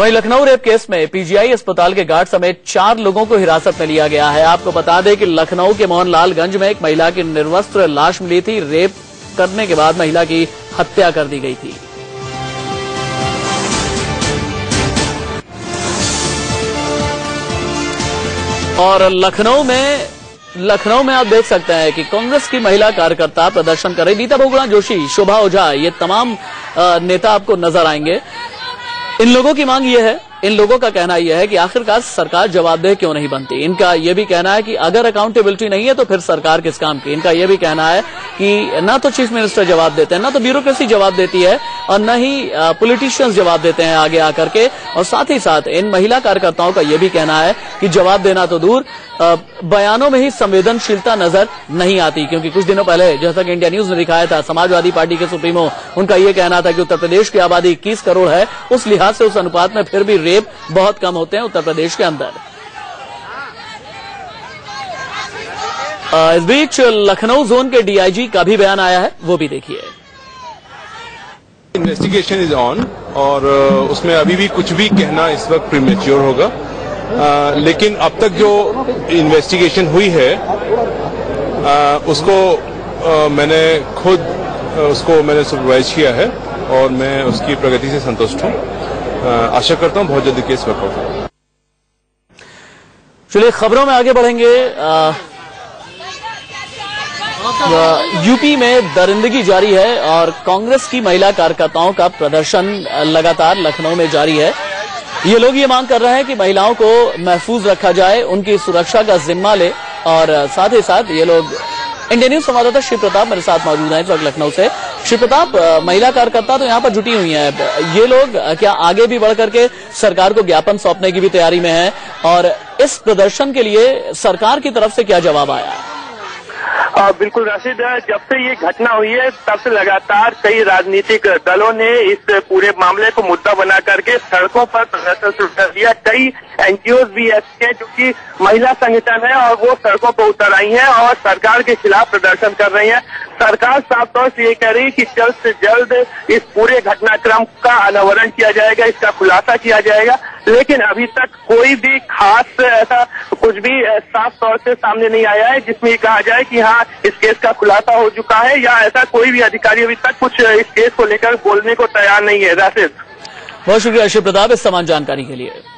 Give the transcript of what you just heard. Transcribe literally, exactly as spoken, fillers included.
वहीं Lucknow rape case में PGI अस्पताल के गार्ड समेत चार लोगों को हिरासत में लिया गया है। आपको बता दें कि लखनऊ के मोहनलालगंज में एक महिला की निर्वस्त्र लाश मिली थी। रेप करने के बाद महिला की हत्या कर दी गई थी। और लखनऊ में लखनऊ में आप देख सकते हैं कि कांग्रेस की महिला कार्यकर्ता प्रदर्शन कर रही। गीता भोगला जोशी, शोभा ओझा, ये तमाम नेता आपको नजर आएंगे। इन लोगों की मांग ये है, इन लोगों का कहना यह है कि आखिरकार सरकार जवाबदेह क्यों नहीं बनती। इनका यह भी कहना है कि अगर अकाउंटेबिलिटी नहीं है तो फिर सरकार किस काम की। इनका यह भी कहना है कि ना तो चीफ मिनिस्टर जवाब देते हैं, ना तो ब्यूरोक्रेसी जवाब देती है, और न ही पॉलिटिशियंस जवाब देते हैं आगे आकर के। और साथ ही साथ इन महिला कार्यकर्ताओं का यह भी कहना है कि जवाब देना तो दूर, बयानों में ही संवेदनशीलता नजर नहीं आती। क्योंकि कुछ दिनों पहले, जैसा कि इंडियन न्यूज ने दिखाया था, समाजवादी पार्टी के सुप्रीमो, उनका यह कहना था कि उत्तर प्रदेश की आबादी इक्कीस करोड़ है, उस लिहाज से, उस अनुपात में फिर भी रेप बहुत कम होते हैं उत्तर प्रदेश के अंदर। इस बीच लखनऊ जोन के डीआईजी का भी बयान आया है, वो भी देखिए। इन्वेस्टिगेशन इज ऑन और उसमें अभी भी कुछ भी कहना इस वक्त प्रीमेच्योर होगा, आ, लेकिन अब तक जो इन्वेस्टिगेशन हुई है आ, उसको आ, मैंने खुद उसको मैंने सुपरवाइज किया है और मैं उसकी प्रगति से संतुष्ट हूँ। आशा करता हूं बहुत जल्दी केस वर्कआउट होगा। चलिए खबरों में आगे बढ़ेंगे। आ, यूपी में दरिंदगी जारी है और कांग्रेस की महिला कार्यकर्ताओं का प्रदर्शन लगातार लखनऊ में जारी है। ये लोग ये मांग कर रहे हैं कि महिलाओं को महफूज रखा जाए, उनकी सुरक्षा का जिम्मा ले। और साथ ही साथ ये लोग, इंडियन न्यूज संवाददाता शिव प्रताप मेरे साथ मौजूद हैं इस वक्त लखनऊ से। शिव प्रताप, महिला कार्यकर्ता तो यहाँ पर जुटी हुई हैं, ये लोग क्या आगे भी बढ़ करके सरकार को ज्ञापन सौंपने की भी तैयारी में हैं? और इस प्रदर्शन के लिए सरकार की तरफ से क्या जवाब आया? आ, बिल्कुल राशिद, जब से ये घटना हुई है तब से लगातार कई राजनीतिक दलों ने इस पूरे मामले को मुद्दा बना करके सड़कों पर प्रदर्शन शुरू कर दिया। कई एनजीओ भी ऐसे हैं जो कि महिला संगठन है और वो सड़कों पर उतर आई हैं और सरकार के खिलाफ प्रदर्शन कर रही हैं। सरकार साफ तौर से ये कह रही है कि जल्द से जल्द इस पूरे घटनाक्रम का अनावरण किया जाएगा, इसका खुलासा किया जाएगा, लेकिन अभी तक कोई भी खास ऐसा कुछ भी साफ तौर से सामने नहीं आया है जिसमें कहा जाए कि हाँ इस केस का खुलासा हो चुका है, या ऐसा कोई भी अधिकारी अभी तक कुछ इस केस को लेकर बोलने को तैयार नहीं है। राशिद, बहुत शुक्रिया शिव प्रताप इस समान जानकारी के लिए।